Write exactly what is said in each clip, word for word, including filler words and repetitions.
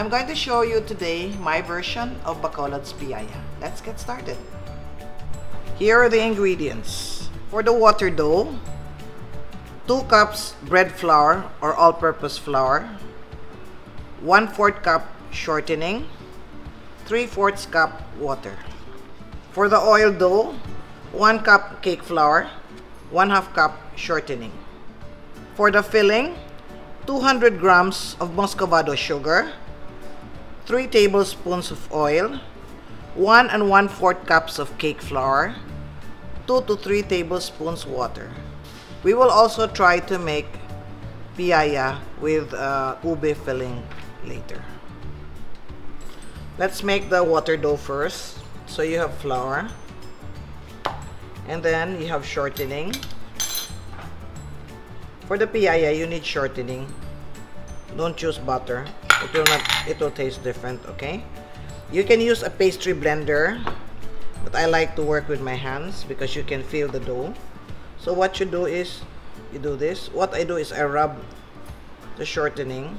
I'm going to show you today my version of Bacolod's piyaya. Let's get started. Here are the ingredients. For the water dough, two cups bread flour or all-purpose flour, one fourth cup shortening, three fourths cup water. For the oil dough, one cup cake flour, one half cup shortening. For the filling, two hundred grams of muscovado sugar, three tablespoons of oil, one and one fourth cups of cake flour, two to three tablespoons water. We will also try to make piyaya with uh, ube filling later. Let's make the water dough first. So you have flour, and then you have shortening. For the piyaya, you need shortening. Don't use butter. It will not, it will taste different, okay? You can use a pastry blender, but I like to work with my hands because you can feel the dough. So what you do is, you do this. What I do is I rub the shortening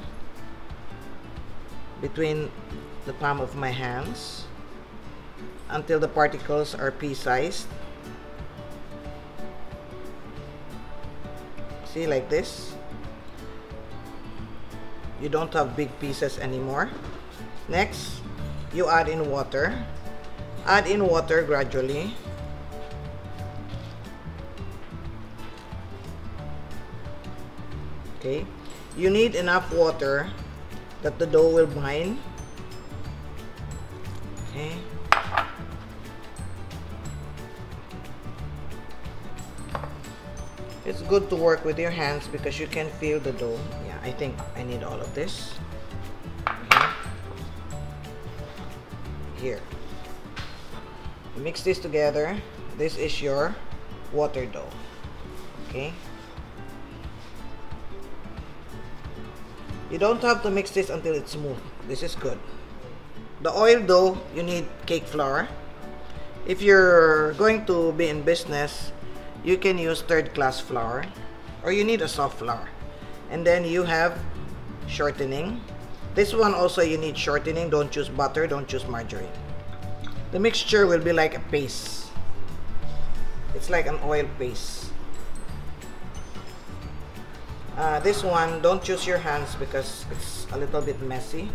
between the palm of my hands until the particles are pea-sized. See, like this. You don't have big pieces anymore. Next, you add in water. Add in water gradually. Okay. You need enough water that the dough will bind. Okay. It's good to work with your hands because you can feel the dough. Yeah, I think I need all of this. Okay. Here. Mix this together. This is your water dough. Okay. You don't have to mix this until it's smooth. This is good. The oil dough, you need cake flour. If you're going to be in business, you can use third-class flour, or you need a soft flour. And then you have shortening. This one also you need shortening. Don't use butter, don't use margarine. The mixture will be like a paste. It's like an oil paste. Uh, this one, don't use your hands because it's a little bit messy.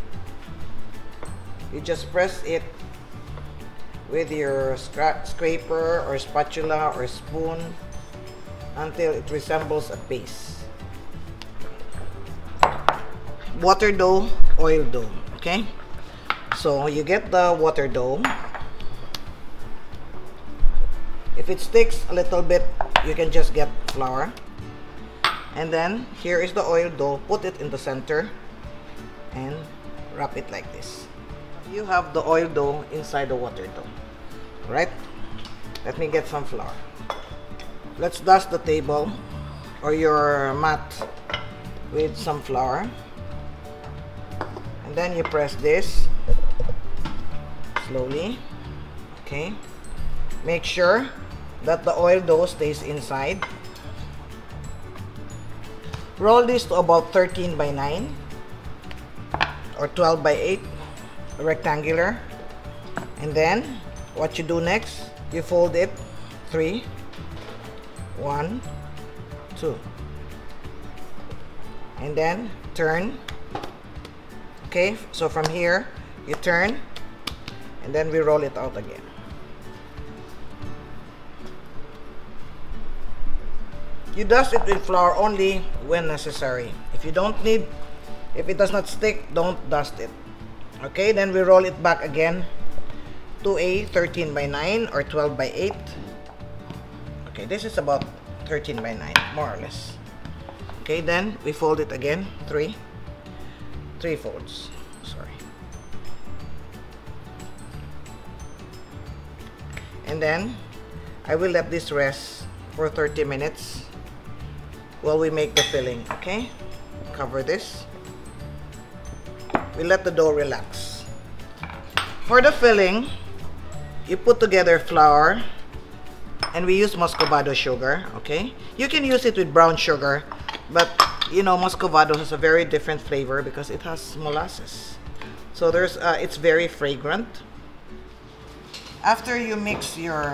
You just press it with your scra scraper or spatula or spoon until it resembles a paste. Water dough, oil dough, okay? So you get the water dough. If it sticks a little bit, you can just get flour. And then here is the oil dough. Put it in the center and wrap it like this. You have the oil dough inside the water dough. Right? Let me get some flour. Let's dust the table or your mat with some flour. And then you press this slowly. Okay. Make sure that the oil dough stays inside. Roll this to about thirteen by nine or twelve by eight. Rectangular, and then what you do next, you fold it three, one, two, and then turn. Okay, so from here you turn and then we roll it out again. You dust it with flour only when necessary. If you don't need, if it does not stick, don't dust it. Okay, then we roll it back again to a thirteen by nine or twelve by eight. Okay, this is about thirteen by nine, more or less. Okay, then we fold it again, three, three folds, sorry. And then I will let this rest for thirty minutes while we make the filling, okay? Cover this. We let the dough relax. For the filling, you put together flour and we use muscovado sugar, okay? You can use it with brown sugar, but you know, muscovado has a very different flavor because it has molasses. So there's uh, it's very fragrant. After you mix your,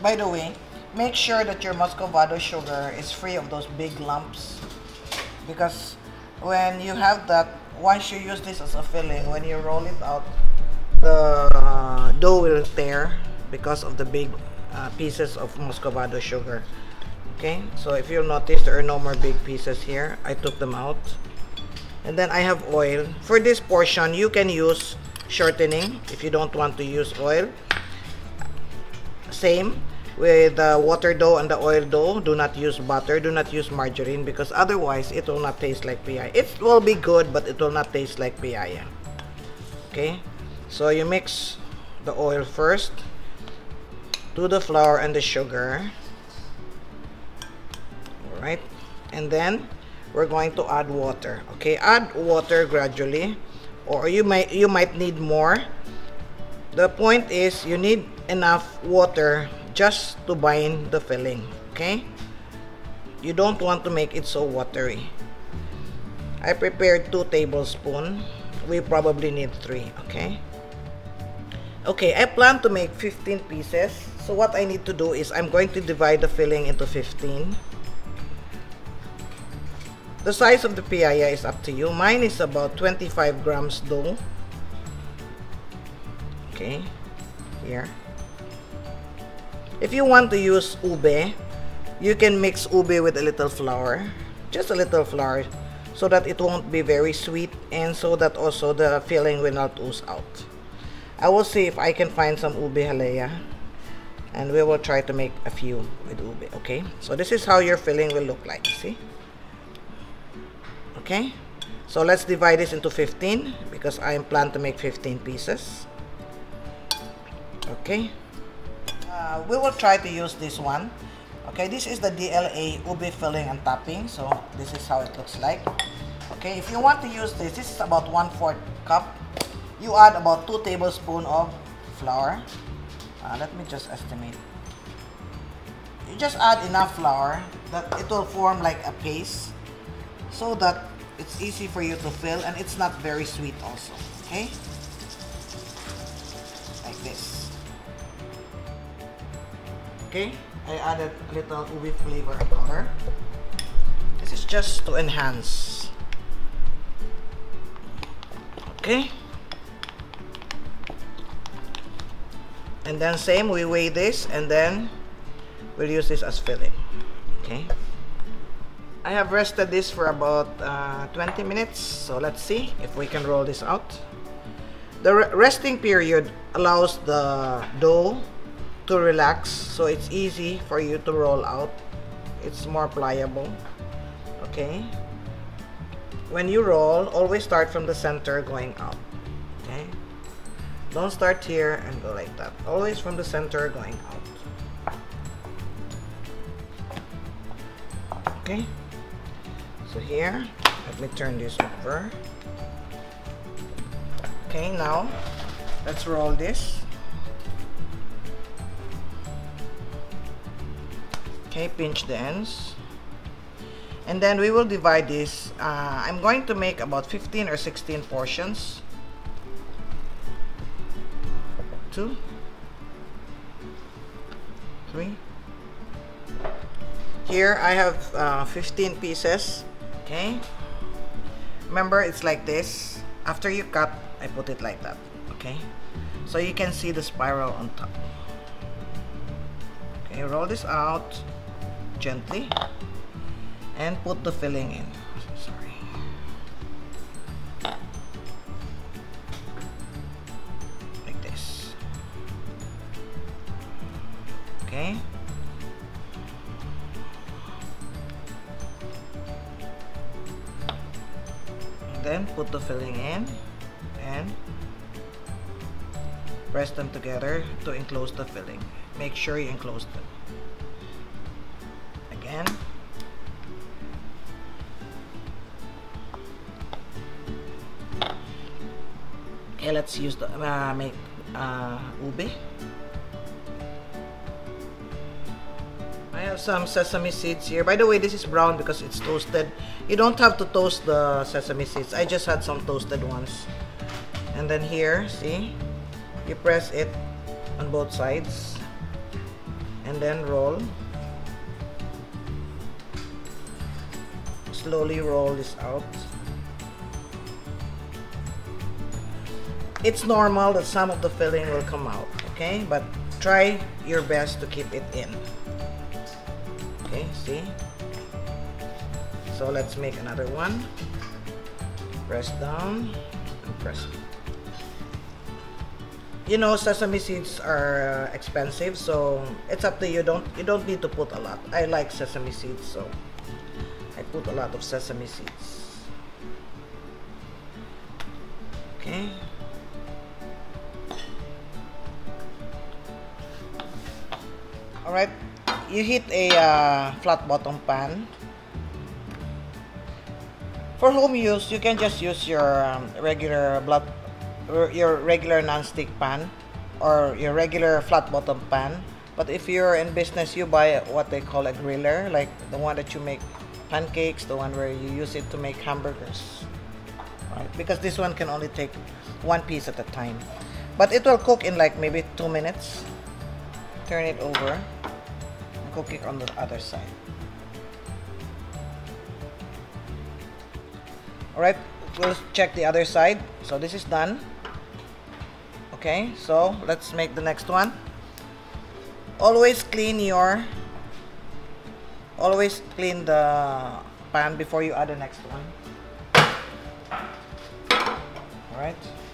by the way, make sure that your muscovado sugar is free of those big lumps, because when you have that, once you use this as a filling, when you roll it out, the uh, dough will tear because of the big uh, pieces of muscovado sugar. Okay, so if you'll notice, there are no more big pieces here. I took them out. And then I have oil. For this portion, you can use shortening if you don't want to use oil. Same with the water dough and the oil dough. Do not use butter, do not use margarine, because otherwise it will not taste like piyaya. It will be good, but it will not taste like piyaya. Okay, so you mix the oil first to the flour and the sugar. Right, and then we're going to add water. Okay, add water gradually, or you might you might need more. The point is you need enough water just to bind the filling. Okay, you don't want to make it so watery. I prepared two tablespoons. We probably need three. Okay. Okay, I plan to make fifteen pieces. So what I need to do is I'm going to divide the filling into fifteen. The size of the piyaya is up to you. Mine is about twenty-five grams dough. Okay, here. If you want to use ube, you can mix ube with a little flour, just a little flour, so that it won't be very sweet and so that also the filling will not ooze out. I will see if I can find some ube halaya, and we will try to make a few with ube. Okay, so this is how your filling will look like. See? Okay, so let's divide this into fifteen, because I plan to make fifteen pieces. Okay, uh, we will try to use this one. Okay, this is the D L A ube filling and topping, so this is how it looks like. Okay, if you want to use this, this is about one fourth cup. You add about two tablespoons of flour. Uh, let me just estimate. You just add enough flour that it will form like a paste, so that it's easy for you to fill and it's not very sweet also. Okay, like this. Okay, I added a little ube flavor and color. This is just to enhance. Okay, and then same, we weigh this and then we'll use this as filling. Okay, I have rested this for about uh, twenty minutes, so let's see if we can roll this out. The re resting period allows the dough to relax, so it's easy for you to roll out. It's more pliable. Okay, when you roll, always start from the center going out. Okay, don't start here and go like that. Always from the center going out. Okay, so here, let me turn this over. Okay, now let's roll this. Okay, pinch the ends. And then we will divide this. Uh, I'm going to make about fifteen or sixteen portions. Two, three. Here I have uh, fifteen pieces. Okay, remember it's like this. After you cut, I put it like that. Okay, so you can see the spiral on top. Okay, roll this out gently and put the filling in. Sorry. Like this. Okay, then put the filling in and press them together to enclose the filling. Make sure you enclose them. Again. Okay, let's use the uh, make uh, ube. I have some sesame seeds here. By the way, this is brown because it's toasted. You don't have to toast the sesame seeds. I just had some toasted ones. and then here, see, you press it on both sides and then roll, slowly roll this out. It's normal that some of the filling will come out, okay, but try your best to keep it in. Okay, see, so let's make another one. Press down and press down. You know, sesame seeds are expensive, so it's up to you. Don't you don't need to put a lot. I like sesame seeds, so I put a lot of sesame seeds. Okay. All right. You heat a uh, flat bottom pan. For home use, you can just use your um, regular blood. your regular non-stick pan or your regular flat bottom pan, but if you're in business, you buy what they call a griller, like the one that you make pancakes, the one where you use it to make hamburgers, right? Because this one can only take one piece at a time, but it will cook in like maybe two minutes. Turn it over and cook it on the other side. All right, we'll check the other side. So this is done. Okay, so let's make the next one. Always clean your, always clean the pan before you add the next one. All right.